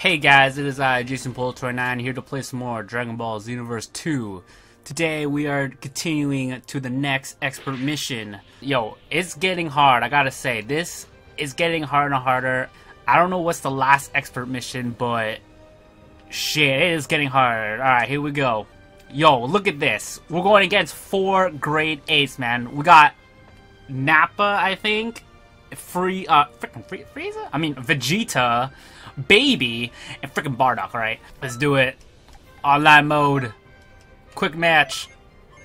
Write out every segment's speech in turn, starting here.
Hey guys, it is I, Jasonpolo29, here to play some more Dragon Ball Z Xenoverse 2. Today we are continuing to the next expert mission. Yo, it's getting hard, I gotta say. This is getting harder and harder. I don't know what's the last expert mission, but shit, it is getting hard. Alright, here we go. Yo, look at this. We're going against 4 grade 8s, man. We got Nappa, I think. Freeza? I mean, Vegeta, Baby, and freaking Bardock, alright? Let's do it. Online mode. Quick match.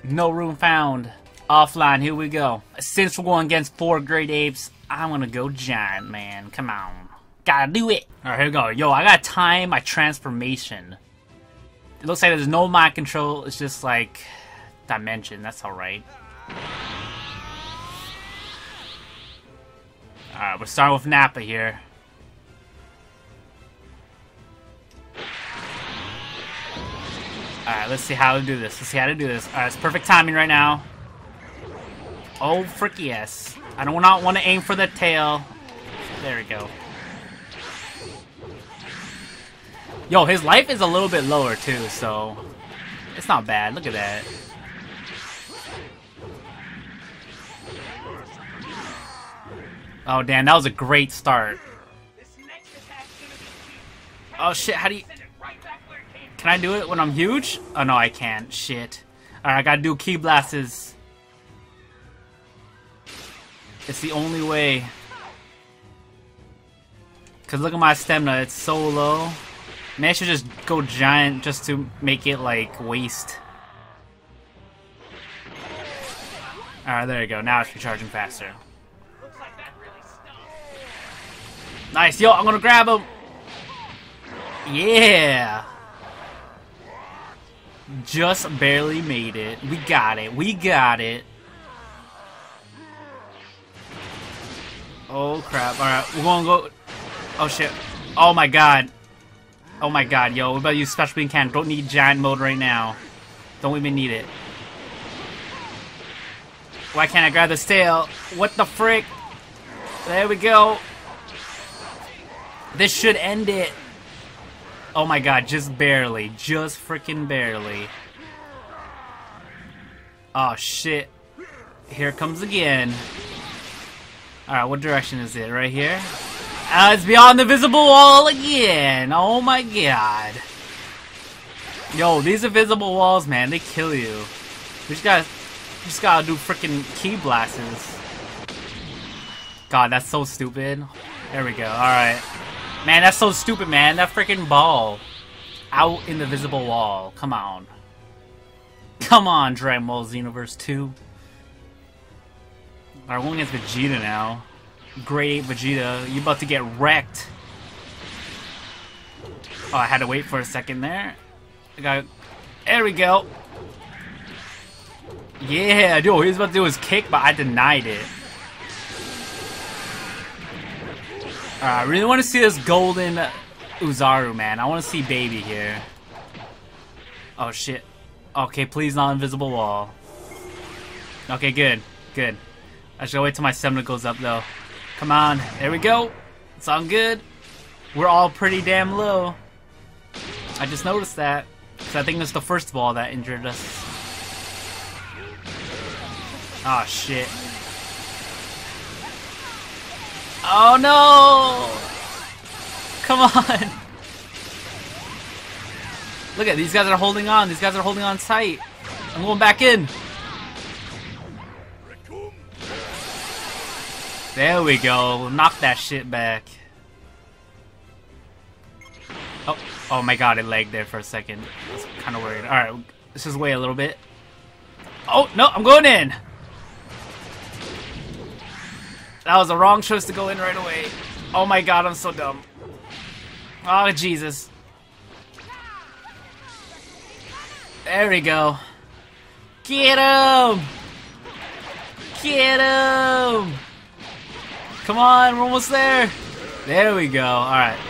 No room found. Offline, here we go. Since we're going against 4 grade apes, I'm gonna go giant, man. Come on. Gotta do it. Alright, here we go. Yo, I gotta time my transformation. It looks like there's no mind control, it's just like dimension, that's alright. Alright, we're starting with Nappa here. Alright, let's see how to do this. Alright, it's perfect timing right now. Oh, frick yes. I do not want to aim for the tail. There we go. Yo, his life is a little bit lower too, so it's not bad. Look at that. Oh damn, that was a great start. Oh shit, how do you... Can I do it when I'm huge? Oh no, I can't. Shit. Alright, I gotta do key blasts. It's the only way. Cause look at my stamina, it's so low. Man, I should just go giant just to make it like waste. Alright, there you go. Now it's recharging faster. Nice, yo, I'm gonna grab him. Yeah. Just barely made it. We got it. Oh crap. Alright, we're gonna go. Oh shit. Oh my god. Oh my god, yo, we're about to use special beam cannon. Don't need giant mode right now. Don't even need it. Why can't I grab this tail? What the frick? There we go. This should end it. Oh my god, just barely. Just freaking barely. Oh shit. Here it comes again. Alright, what direction is it? Right here? It's beyond the visible wall again. Oh my god. Yo, these invisible walls, man, they kill you. We just gotta do freaking key blasts. God, that's so stupid. There we go. Alright. Man, that's so stupid, man. That freaking ball. Out in the visible wall. Come on. Come on, Dragon Ball Z Xenoverse 2. Alright, we're going against Vegeta now. Grade 8 Vegeta. You're about to get wrecked. Oh, I had to wait for a second there. I got... There we go. Yeah, dude. He was about to do his kick, but I denied it. I really want to see this golden Uzaru, man. I want to see Baby here. Oh, shit. Okay, please, not invisible wall. Okay, good. Good. I should wait till my stamina goes up, though. Come on. There we go. Sound good. We're all pretty damn low. I just noticed that. Because I think it's the first ball that injured us. Oh, shit. Oh no! Come on! Look at these guys are holding on. These guys are holding on tight. I'm going back in. There we go. Knock that shit back. Oh, oh my god! It lagged there for a second. I was kind of worried. All right, let's just wait a little bit. Oh no! I'm going in. That was the wrong choice to go in right away. Oh my god, I'm so dumb. Oh, Jesus. There we go. Get him! Get him! Come on, we're almost there. There we go. Alright.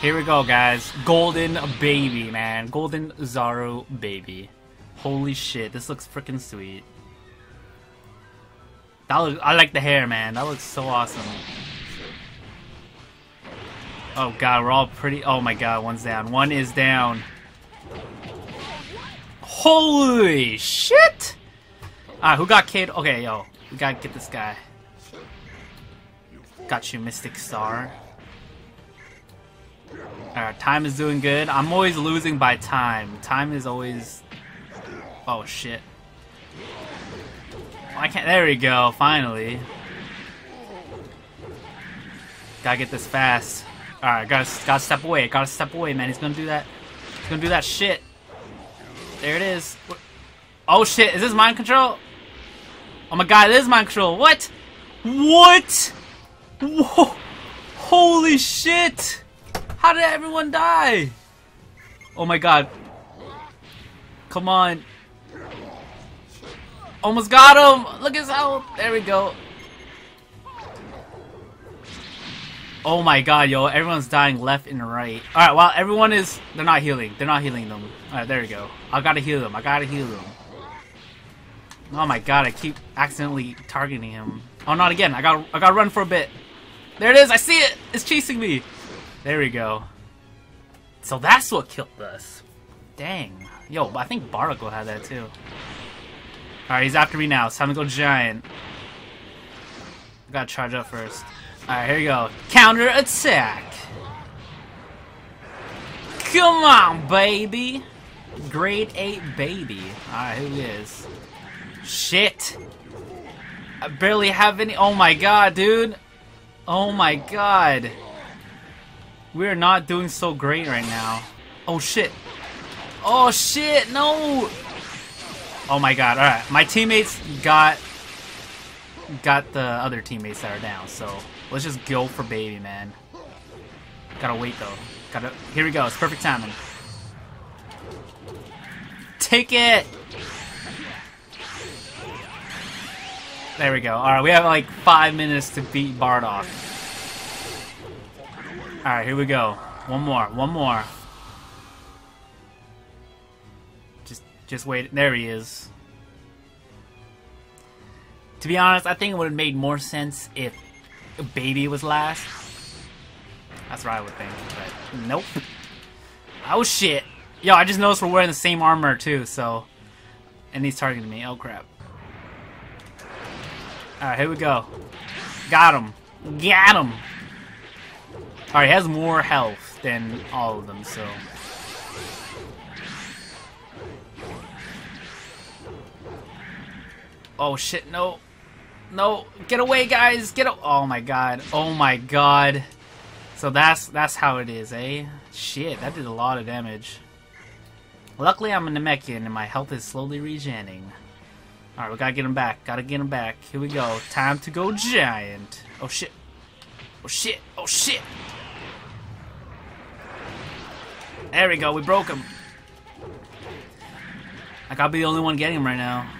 Here we go, guys. Golden Baby, man. Golden Uzaru Baby. Holy shit, this looks freaking sweet. That looks, I like the hair, man. That looks so awesome. Oh god, we're all pretty... Oh my god, one's down. One is down. Holy shit! Alright, who got kid? Okay, yo. We gotta get this guy. Got you, Mystic Star. Alright, time is doing good. I'm always losing by time. Time is always... Oh shit. I can't... There we go, finally. Gotta get this fast. Alright, gotta step away. Gotta step away, man. He's gonna do that. He's gonna do that shit. There it is. Oh shit, is this mind control? Oh my god, it is mind control. What? What? Whoa. Holy shit! How did everyone die? Oh my god. Come on. Almost got him! Look at his health! There we go. Oh my god, yo. Everyone's dying left and right. Alright, well, everyone is... They're not healing. They're not healing them. Alright, there we go. I gotta heal them. I gotta heal them. Oh my god, I keep accidentally targeting him. Oh, not again. I gotta run for a bit. There it is! I see it! It's chasing me! There we go. So that's what killed us. Dang. Yo, I think Bardock had that too. Alright, he's after me now. It's time to go giant. I gotta charge up first. Alright, here we go. Counter attack! Come on, baby! Grade 8 baby. Alright, who is? Shit! I barely have any. Oh my god, dude! Oh my god! We're not doing so great right now. Oh shit! Oh shit, no! Oh my god, alright. My teammates got the other teammates that are down, so let's just go for baby, man. Gotta wait though. Here we go, it's perfect timing. Take it! There we go. Alright, we have like 5 minutes to beat Bardock. Alright, here we go. One more, one more. Just wait. There he is. To be honest, I think it would have made more sense if Baby was last. That's what I would think, but nope. Oh shit. Yo, I just noticed we're wearing the same armor too, so... And he's targeting me. Oh crap. Alright, here we go. Got him. Got him. Alright, he has more health than all of them, so... Oh shit, no. No, get away guys, get away. Oh my god, oh my god. So that's how it is, eh? Shit, that did a lot of damage. Luckily I'm a Namekian and my health is slowly regenerating. Alright, we gotta get him back, gotta get him back. Here we go, time to go giant. Oh shit. Oh shit, oh shit. There we go, we broke him. I gotta be the only one getting him right now.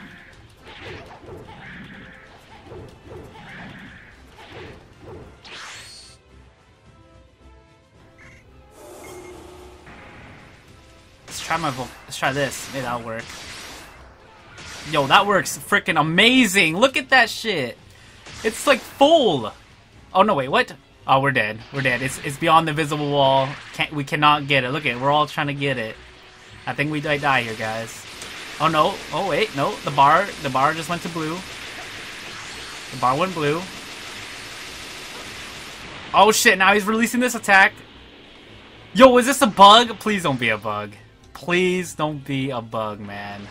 Let's try this. Maybe that'll work. Yo, that works freaking amazing. Look at that shit. It's like full. Oh no, wait, what? Oh, we're dead. We're dead. It's beyond the visible wall. We cannot get it. Look at it. We're all trying to get it. I think we might die here, guys. Oh no. Oh wait, no. The bar just went to blue. The bar went blue. Oh shit! Now he's releasing this attack. Yo, is this a bug? Please don't be a bug. Please don't be a bug, man.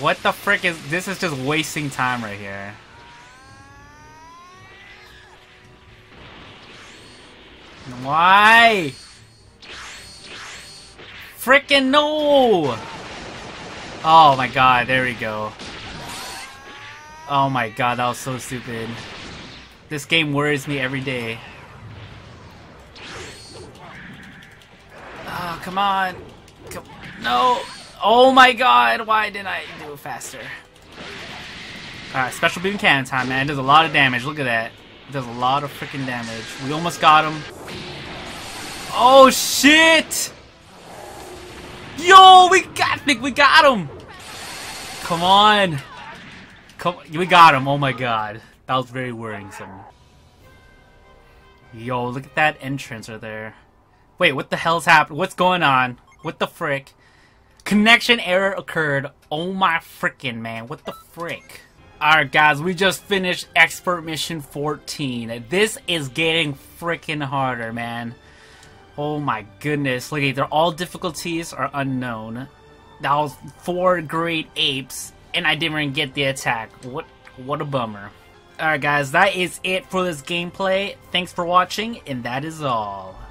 What the frick is... This is just wasting time right here. Why? Frickin' no! Oh my god, there we go. Oh my god, that was so stupid. This game worries me every day. Oh, come on. Come on. No. Oh my god. Why didn't I do it faster? Alright, special beam cannon time, man. It does a lot of damage. Look at that. It does a lot of freaking damage. We almost got him. Oh shit! Yo, we got him! Come on. We got him. Oh my god. That was very worrisome. Yo, look at that entrance right there. Wait, what the hell's happened? What's going on? What the frick? Connection error occurred. Oh my frickin' man. What the frick? Alright guys, we just finished Expert Mission 14. This is getting frickin' harder, man. Oh my goodness. Look at, they're all difficulties are unknown. That was 4 great apes, and I didn't even get the attack. What a bummer. Alright guys, that is it for this gameplay. Thanks for watching, and that is all.